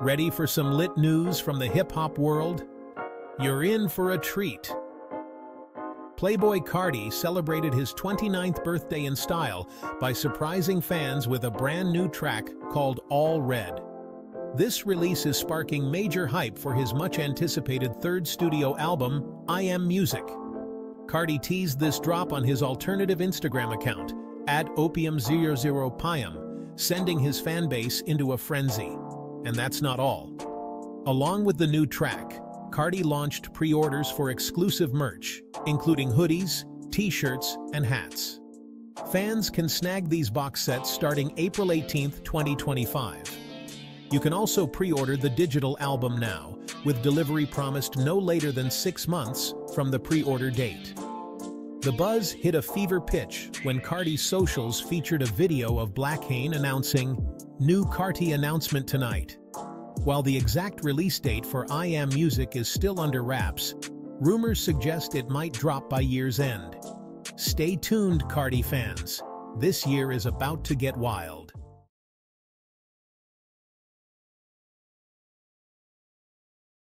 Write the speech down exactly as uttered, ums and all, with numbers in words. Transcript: Ready for some lit news from the hip-hop world? You're in for a treat. Playboi Carti celebrated his twenty-ninth birthday in style by surprising fans with a brand new track called All Red. This release is sparking major hype for his much-anticipated third studio album, I Am Music. Carti teased this drop on his alternative Instagram account, at opium zero zero pyam, sending his fanbase into a frenzy. And that's not all. Along with the new track, Carti launched pre-orders for exclusive merch, including hoodies, t-shirts, and hats. Fans can snag these box sets starting April eighteenth twenty twenty-five. You can also pre-order the digital album now, with delivery promised no later than six months from the pre-order date. The buzz hit a fever pitch when Carti's socials featured a video of Black Hane announcing, "New Carti announcement tonight." While the exact release date for I Am Music is still under wraps, rumors suggest it might drop by year's end. Stay tuned, Carti fans. This year is about to get wild.